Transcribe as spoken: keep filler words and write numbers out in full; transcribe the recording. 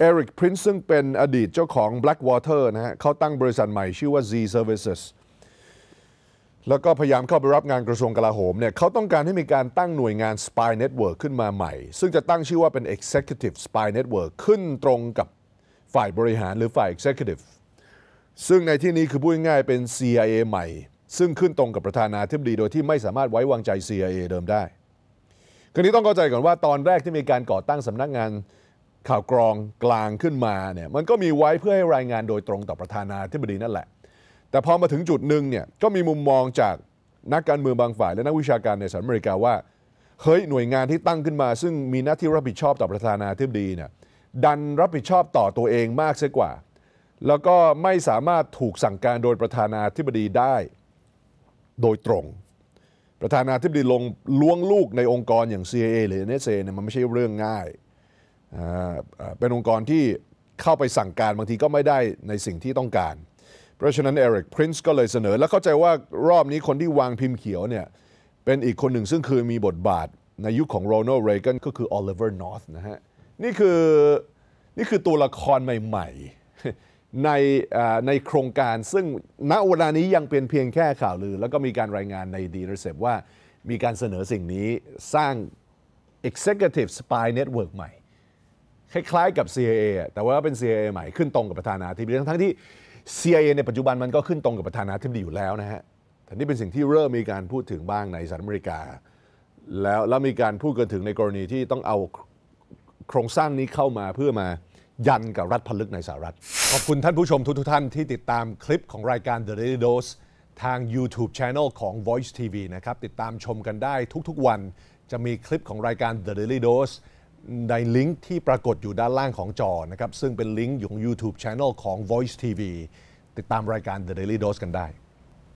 เอริกพรินซ์ซึ่งเป็นอดีตเจ้าของ Blackwater นะฮะเขาตั้งบริษัทใหม่ชื่อว่า Z Services แล้วก็พยายามเข้าไปรับงานกระทรวงกลาโหมเนี่ยเขาต้องการให้มีการตั้งหน่วยงาน Spy Network ขึ้นมาใหม่ซึ่งจะตั้งชื่อว่าเป็น Executive Spy Network ขึ้นตรงกับฝ่ายบริหารหรือฝ่าย Executive ซึ่งในที่นี้คือพูดง่ายๆเป็น ซี ไอ เอ ใหม่ซึ่งขึ้นตรงกับประธานาธิบดีโดยที่ไม่สามารถไว้วางใจ ซี ไอ เอ เดิมได้คราวนี้ต้องเข้าใจก่อนว่าตอนแรกที่มีการก่อตั้งสำนักงานข่าวกรองกลางขึ้นมาเนี่ยมันก็มีไว้เพื่อให้รายงานโดยตรงต่อประธานาธิบดีนั่นแหละแต่พอมาถึงจุดหนึ่งเนี่ยก็มีมุมมองจากนักการเมืองบางฝ่ายและนักวิชาการในสหรัฐอเมริกาว่าเฮ้ยหน่วยงานที่ตั้งขึ้นมาซึ่งมีหน้าที่รับผิดชอบต่อประธานาธิบดีเนี่ยดันรับผิดชอบต่อตัวเองมากเสียกว่าแล้วก็ไม่สามารถถูกสั่งการโดยประธานาธิบดีได้โดยตรงประธานาธิบดีลงล้วงลูกในองค์กรอย่าง ซี ไอ เอ หรือ เอ็น เอส เอ เนี่ยมันไม่ใช่เรื่องง่ายเป็นองค์กรที่เข้าไปสั่งการบางทีก็ไม่ได้ในสิ่งที่ต้องการเพราะฉะนั้นเอริกพรินซ์ก็เลยเสนอและเข้าใจว่ารอบนี้คนที่วางพิมพ์เขียวเนี่ยเป็นอีกคนหนึ่งซึ่งเคยมีบทบาทในยุค ข, ของโรนัลด์ เรแกนก็คือโอลิเวอร์นอร์ธนะฮะนี่คือนี่คือตัวละครใหม่ๆในในโครงการซึ่งณเวลานี้ยังเป็นเพียงแค่ข่าวลือแล้วก็มีการรายงานในดีรีเซปว่ามีการเสนอสิ่งนี้สร้าง Executive Spy Network ใหม่คล้ายๆกับ ซี ไอ เอ แต่ว่าเป็น ซี ไอ เอ ใหม่ขึ้นตรงกับประธานาธิบดีทั้งที่ ซี ไอ เอ ในปัจจุบันมันก็ขึ้นตรงกับประธานาธิบดีอยู่แล้วนะฮะแต่นี่เป็นสิ่งที่เริ่มมีการพูดถึงบ้างในสหรัฐอเมริกาแล้วแล้วมีการพูดกันถึงในกรณีที่ต้องเอาโครงสร้างนี้เข้ามาเพื่อมายันกับรัฐพลึกในสหรัฐขอบคุณท่านผู้ชมทุกๆท่านที่ติดตามคลิปของรายการ The Daily Dose ทาง YouTube Channel ของ Voice ที วี นะครับติดตามชมกันได้ทุกๆวันจะมีคลิปของรายการ The Daily Doseในลิงก์ที่ปรากฏอยู่ด้านล่างของจอนะครับซึ่งเป็นลิงก์ของ YouTube Channel ของ Voice ที วี ติดตามรายการ The Daily Dose กันได้